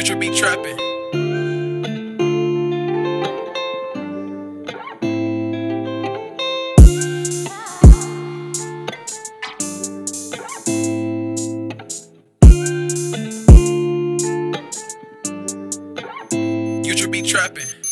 Future be trapping. Future be trapping.